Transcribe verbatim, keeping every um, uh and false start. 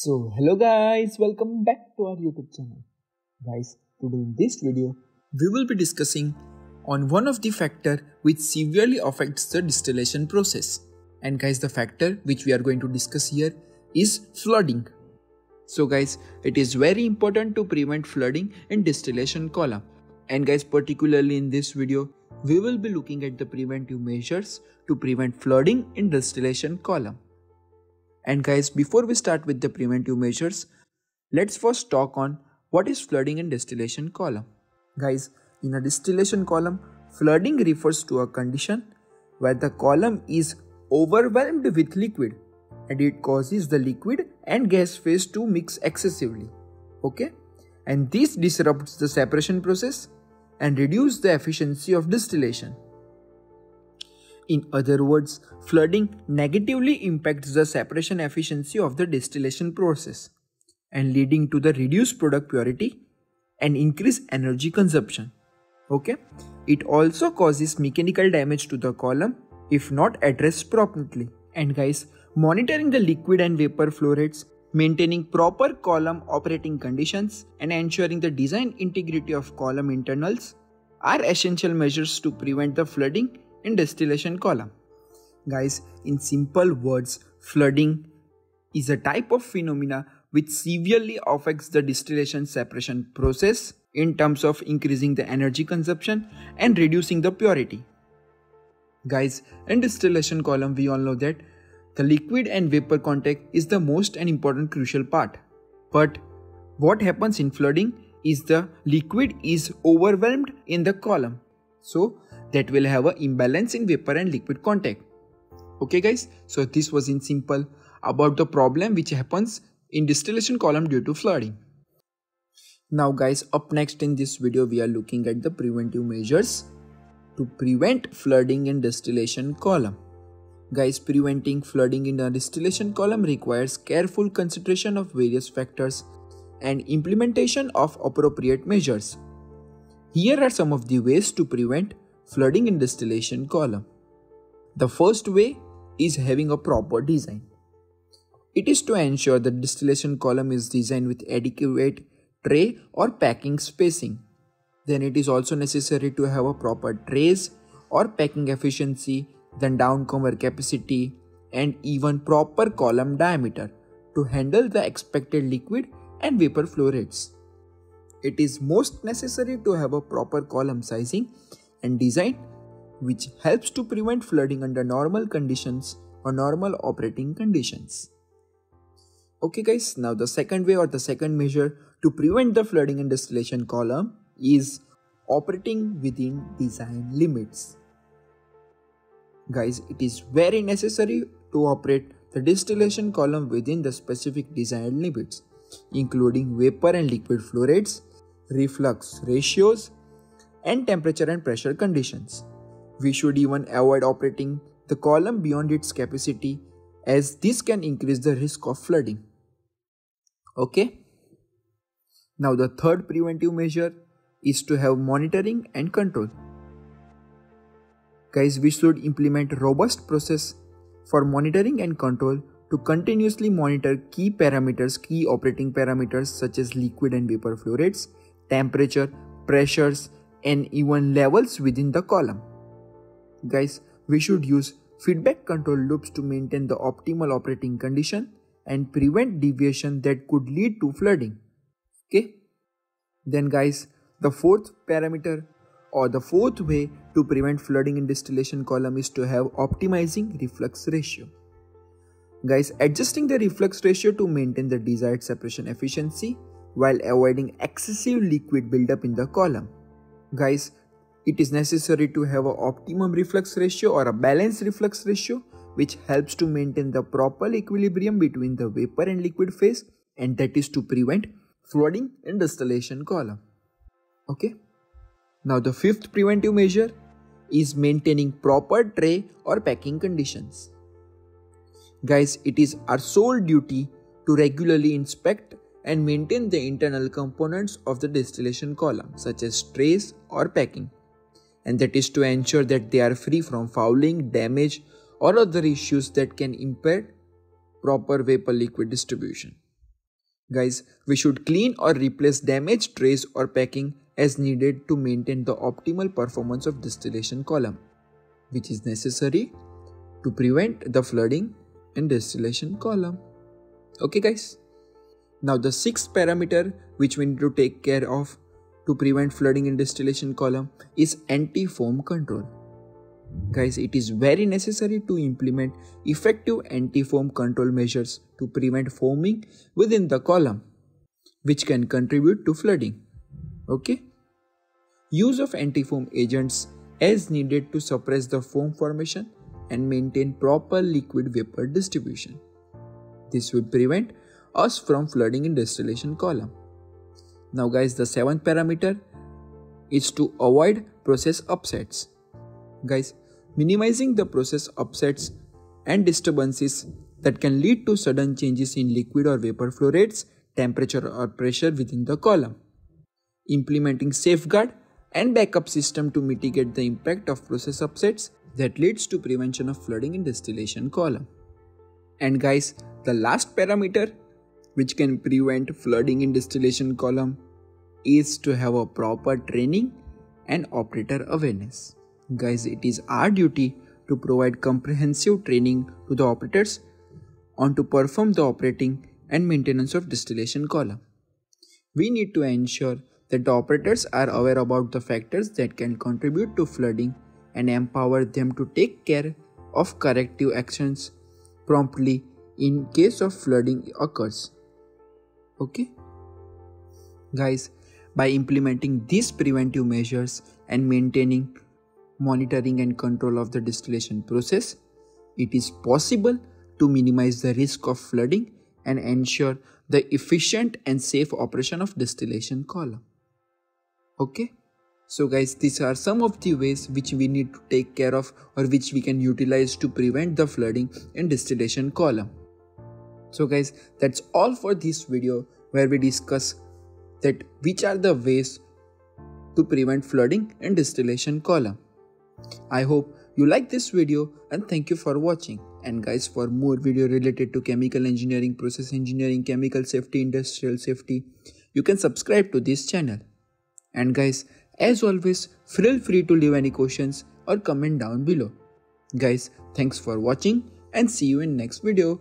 So hello guys, welcome back to our YouTube channel. Guys, today in this video, we will be discussing on one of the factor which severely affects the distillation process. And guys, the factor which we are going to discuss here is flooding. So guys, it is very important to prevent flooding in distillation column. And guys, particularly in this video, we will be looking at the preventive measures to prevent flooding in distillation column. And guys, before we start with the preventive measures, let's first talk on what is flooding in distillation column. Guys, in a distillation column, flooding refers to a condition where the column is overwhelmed with liquid and it causes the liquid and gas phase to mix excessively. Okay? And this disrupts the separation process and reduces the efficiency of distillation. In other words, flooding negatively impacts the separation efficiency of the distillation process and leading to the reduced product purity and increased energy consumption. Okay? It also causes mechanical damage to the column if not addressed promptly. And guys, monitoring the liquid and vapor flow rates, maintaining proper column operating conditions and ensuring the design integrity of column internals are essential measures to prevent the flooding in distillation column. Guys, in simple words, flooding is a type of phenomena which severely affects the distillation separation process in terms of increasing the energy consumption and reducing the purity. Guys, in distillation column, we all know that the liquid and vapor contact is the most and important crucial part. But what happens in flooding is the liquid is overwhelmed in the column. So that will have an imbalance in vapor and liquid contact. Okay guys, so this was in simple about the problem which happens in distillation column due to flooding. Now guys, up next in this video we are looking at the preventive measures to prevent flooding in distillation column. Guys, preventing flooding in a distillation column requires careful consideration of various factors and implementation of appropriate measures. Here are some of the ways to prevent flooding in distillation column. The first way is having a proper design. It is to ensure the distillation column is designed with adequate tray or packing spacing. Then it is also necessary to have a proper trays or packing efficiency, then downcomer capacity and even proper column diameter to handle the expected liquid and vapor flow rates. It is most necessary to have a proper column sizing and design which helps to prevent flooding under normal conditions or normal operating conditions. Okay guys, now the second way or the second measure to prevent the flooding in distillation column is operating within design limits. Guys, it is very necessary to operate the distillation column within the specific design limits, including vapor and liquid flow rates, reflux ratios, and temperature and pressure conditions. We should even avoid operating the column beyond its capacity as this can increase the risk of flooding. Okay. Now the third preventive measure is to have monitoring and control. Guys, we should implement robust process for monitoring and control to continuously monitor key parameters, key operating parameters such as liquid and vapor flow rates, temperature, pressures, and even levels within the column. Guys, we should use feedback control loops to maintain the optimal operating condition and prevent deviation that could lead to flooding. Okay? Then guys, the fourth parameter or the fourth way to prevent flooding in distillation column is to have optimizing reflux ratio. Guys, adjusting the reflux ratio to maintain the desired separation efficiency while avoiding excessive liquid buildup in the column. Guys, it is necessary to have an optimum reflux ratio or a balanced reflux ratio which helps to maintain the proper equilibrium between the vapor and liquid phase, and that is to prevent flooding in distillation column. Okay. Now the fifth preventive measure is maintaining proper tray or packing conditions. Guys, it is our sole duty to regularly inspect and maintain the internal components of the distillation column such as trays or packing, and that is to ensure that they are free from fouling, damage or other issues that can impair proper vapor liquid distribution. Guys, we should clean or replace damaged trays or packing as needed to maintain the optimal performance of distillation column, which is necessary to prevent the flooding in distillation column. Okay guys, now the sixth parameter which we need to take care of to prevent flooding in distillation column is anti-foam control. Guys, it is very necessary to implement effective anti-foam control measures to prevent foaming within the column, which can contribute to flooding. Okay? Use of anti-foam agents as needed to suppress the foam formation and maintain proper liquid vapor distribution. This will prevent us from flooding in distillation column. Now guys, the seventh parameter is to avoid process upsets. Guys, minimizing the process upsets and disturbances that can lead to sudden changes in liquid or vapor flow rates, temperature or pressure within the column. Implementing safeguard and backup system to mitigate the impact of process upsets that leads to prevention of flooding in distillation column. And guys, the last parameter which can prevent flooding in distillation column is to have a proper training and operator awareness. Guys, it is our duty to provide comprehensive training to the operators on to perform the operating and maintenance of distillation column. We need to ensure that the operators are aware about the factors that can contribute to flooding and empower them to take care of corrective actions promptly in case of flooding occurs. Okay? Guys, by implementing these preventive measures and maintaining monitoring and control of the distillation process, it is possible to minimize the risk of flooding and ensure the efficient and safe operation of distillation column. Okay, so guys, these are some of the ways which we need to take care of or which we can utilize to prevent the flooding in distillation column. So guys, that's all for this video where we discuss that which are the ways to prevent flooding in distillation column. I hope you like this video and thank you for watching. And guys, for more video related to chemical engineering, process engineering, chemical safety, industrial safety, you can subscribe to this channel. And guys, as always, feel free to leave any questions or comment down below. Guys, thanks for watching and see you in next video.